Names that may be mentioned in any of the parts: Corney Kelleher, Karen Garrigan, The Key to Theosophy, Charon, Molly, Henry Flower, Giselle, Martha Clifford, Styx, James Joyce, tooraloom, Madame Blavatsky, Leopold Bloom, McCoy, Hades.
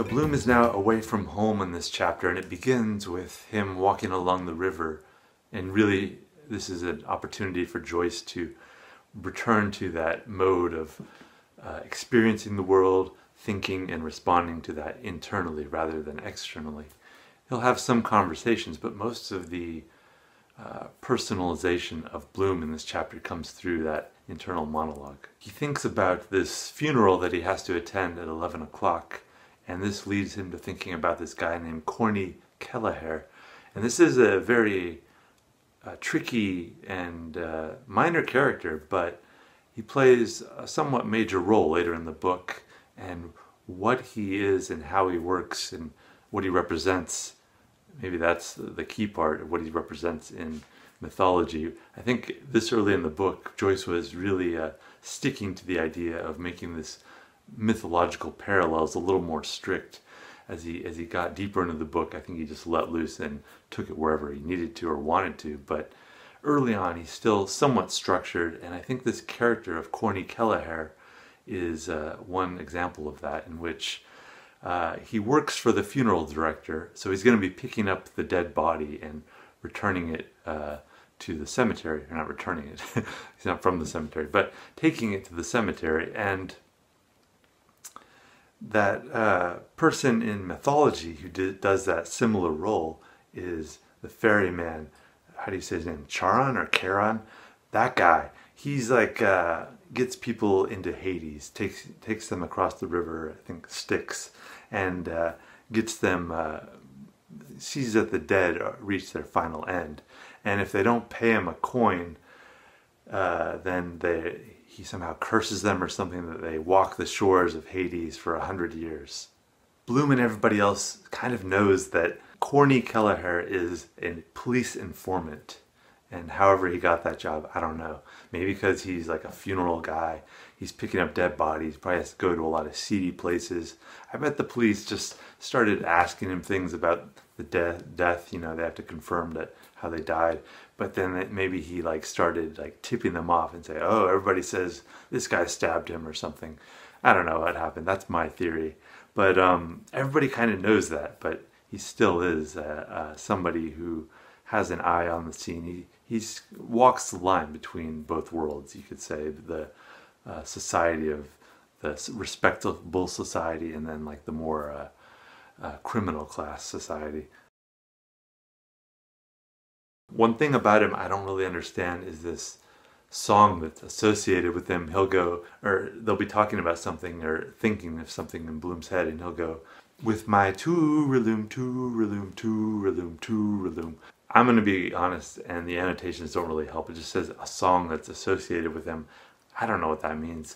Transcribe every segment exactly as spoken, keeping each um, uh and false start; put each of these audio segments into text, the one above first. So Bloom is now away from home in this chapter, and it begins with him walking along the river. And really, this is an opportunity for Joyce to return to that mode of uh, experiencing the world, thinking and responding to that internally rather than externally. He'll have some conversations, but most of the uh, personalization of Bloom in this chapter comes through that internal monologue. He thinks about this funeral that he has to attend at eleven o'clock, and this leads him to thinking about this guy named Corney Kelleher. And this is a very uh, tricky and uh, minor character, but he plays a somewhat major role later in the book, and what he is and how he works and what he represents, maybe that's the key part of what he represents in mythology. I think this early in the book, Joyce was really uh, sticking to the idea of making this mythological parallels a little more strict. As he as he got deeper into the book, I think he just let loose and took it wherever he needed to or wanted to. But early on, he's still somewhat structured, and I think this character of Corney Kelleher is uh, one example of that, in which uh, he works for the funeral director, so he's going to be picking up the dead body and returning it uh, to the cemetery, or not returning it, he's not from the cemetery, but taking it to the cemetery. And that uh, person in mythology who did, does that similar role is the ferryman, how do you say his name, Charon or Charon? That guy, he's like, uh, gets people into Hades, takes takes them across the river, I think Styx, and uh, gets them, uh, sees that the dead reach their final end. And if they don't pay him a coin, uh, then they, he somehow curses them or something, that they walk the shores of Hades for a hundred years. Bloom and everybody else kind of knows that Corney Kelleher is a police informant. And however he got that job, I don't know. Maybe because he's like a funeral guy, he's picking up dead bodies, probably has to go to a lot of seedy places. I bet the police just started asking him things about the death, death. You know, they have to confirm that how they died. But then maybe he like started like tipping them off and say, oh, everybody says this guy stabbed him or something. I don't know what happened. That's my theory. But um, everybody kind of knows that, but he still is uh, uh, somebody who has an eye on the scene. He, He's walks the line between both worlds, you could say, the uh, society of the respectable society and then like the more uh, uh, criminal class society. One thing about him I don't really understand is this song that's associated with him. He'll go, or they'll be talking about something or thinking of something in Bloom's head, and he'll go, with my tooraloom, tooraloom, tooraloom, tooraloom. I'm going to be honest, and the annotations don't really help. It just says a song that's associated with him. I don't know what that means.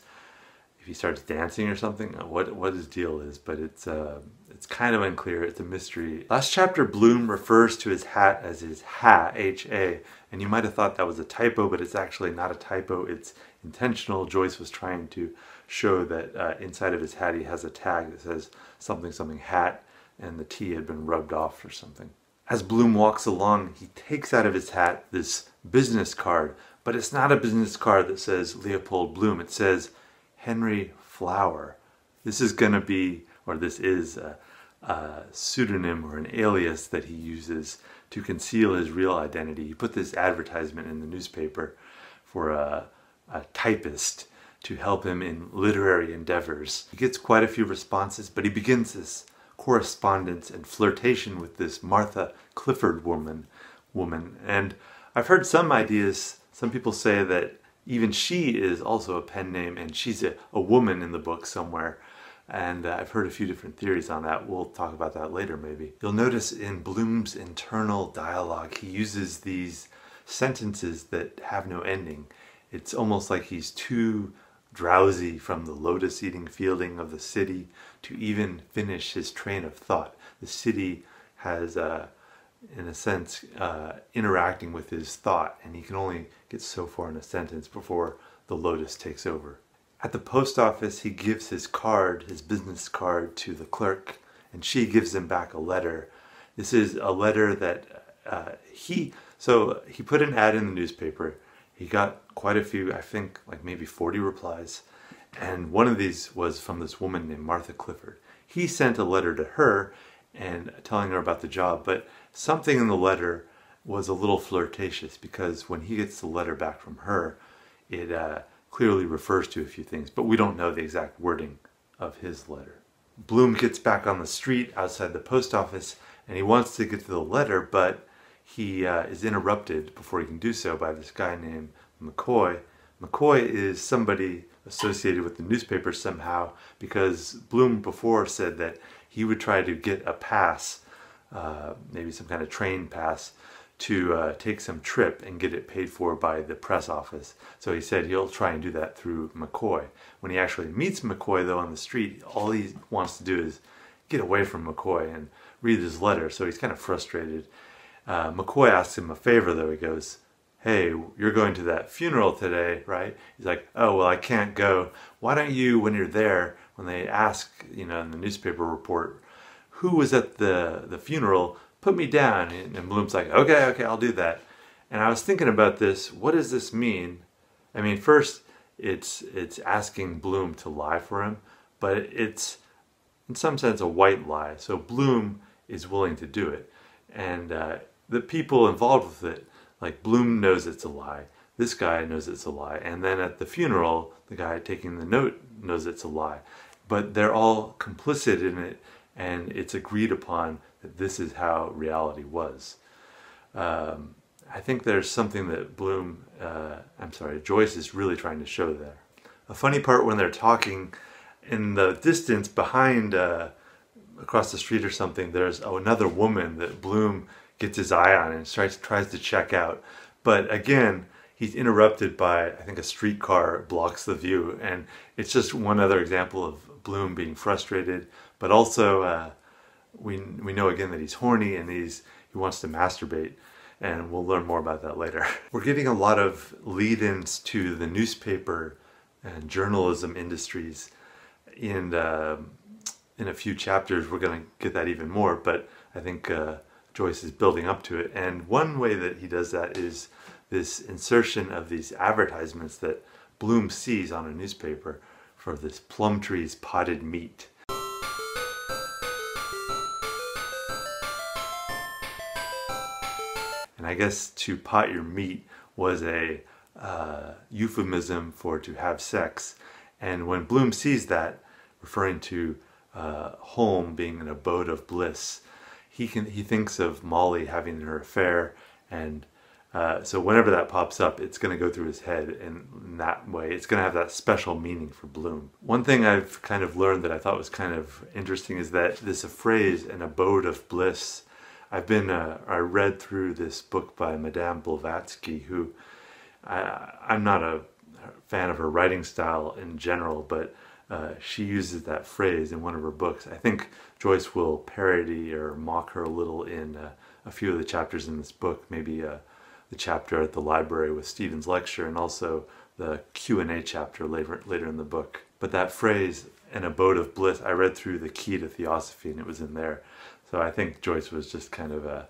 If he starts dancing or something, what what his deal is, but it's uh, it's kind of unclear. It's a mystery. Last chapter, Bloom refers to his hat as his ha, H A, and you might have thought that was a typo, but it's actually not a typo. It's intentional. Joyce was trying to show that uh, inside of his hat, he has a tag that says something, something, hat, and the T had been rubbed off or something. As Bloom walks along, he takes out of his hat this business card, but it's not a business card that says Leopold Bloom. It says Henry Flower. This is going to be, or this is a, a pseudonym or an alias that he uses to conceal his real identity. He put this advertisement in the newspaper for a, a typist to help him in literary endeavors. He gets quite a few responses, but he begins this correspondence and flirtation with this Martha Clifford woman woman and I've heard some ideas, some people say that even she is also a pen name and she's a, a woman in the book somewhere, and uh, I've heard a few different theories on that. We'll talk about that later maybe. You'll notice in Bloom's internal dialogue he uses these sentences that have no ending. It's almost like he's too drowsy from the lotus-eating fielding of the city to even finish his train of thought. The city has, uh, in a sense, uh, interacting with his thought, and he can only get so far in a sentence before the lotus takes over. At the post office, he gives his card, his business card, to the clerk, and she gives him back a letter. This is a letter that uh, he, so he put an ad in the newspaper. He got quite a few, I think like maybe forty replies, and one of these was from this woman named Martha Clifford. he sent a letter to her and telling her about the job, but something in the letter was a little flirtatious, because when he gets the letter back from her, it uh, clearly refers to a few things, but we don't know the exact wording of his letter. Bloom gets back on the street outside the post office, and he wants to get to the letter, but he uh, is interrupted before he can do so by this guy named McCoy. McCoy is somebody associated with the newspaper somehow, because Bloom before said that he would try to get a pass, uh, maybe some kind of train pass, to uh, take some trip and get it paid for by the press office. So he said he'll try and do that through McCoy. When he actually meets McCoy though on the street, all he wants to do is get away from McCoy and read his letter, so he's kind of frustrated. Uh, McCoy asks him a favor though. He goes, "Hey, you're going to that funeral today, right?" He's like, "Oh, well, I can't go." "Why don't you, when you're there, when they ask, you know, in the newspaper report, who was at the, the funeral, put me down." And Bloom's like, okay, okay, I'll do that. And I was thinking about this, what does this mean? I mean, first, it's, it's asking Bloom to lie for him, but it's, in some sense, a white lie. So Bloom is willing to do it. And uh, the people involved with it, like Bloom knows it's a lie, this guy knows it's a lie, and then at the funeral, the guy taking the note knows it's a lie. But they're all complicit in it, and it's agreed upon that this is how reality was. Um, I think there's something that Bloom, uh, I'm sorry, Joyce is really trying to show there. A funny part when they're talking, in the distance behind, uh, across the street or something, there's oh, another woman that Bloom gets his eye on and tries, tries to check out. But again, he's interrupted by, I think, a streetcar blocks the view. And it's just one other example of Bloom being frustrated. But also, uh, we, we know again that he's horny and he's, he wants to masturbate. And we'll learn more about that later. We're getting a lot of lead-ins to the newspaper and journalism industries. In, uh, in a few chapters, we're going to get that even more. But I think... Uh, Joyce is building up to it, and one way that he does that is this insertion of these advertisements that Bloom sees on a newspaper for this Plum Tree's potted meat. And I guess to pot your meat was a uh, euphemism for to have sex, and when Bloom sees that, referring to uh, home being an abode of bliss, He, can, he thinks of Molly having her affair, and uh, so whenever that pops up, it's going to go through his head, and in that way, it's going to have that special meaning for Bloom. One thing I've kind of learned that I thought was kind of interesting is that this phrase, an abode of bliss, I've been, uh, I read through this book by Madame Blavatsky, who I, I'm not a fan of her writing style in general, but Uh, she uses that phrase in one of her books. I think Joyce will parody or mock her a little in uh, a few of the chapters in this book, maybe uh, the chapter at the library with Stephen's lecture, and also the Q and A chapter later, later in the book. But that phrase, an abode of bliss, I read through The Key to Theosophy and it was in there. So I think Joyce was just kind of uh,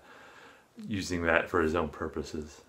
using that for his own purposes.